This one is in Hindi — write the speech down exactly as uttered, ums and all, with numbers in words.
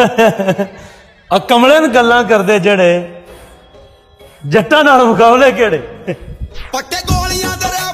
कमले न गल्लां करदे जड़े जट्टां नाल मुकाबले केड़े पक्के गोलियां दरिया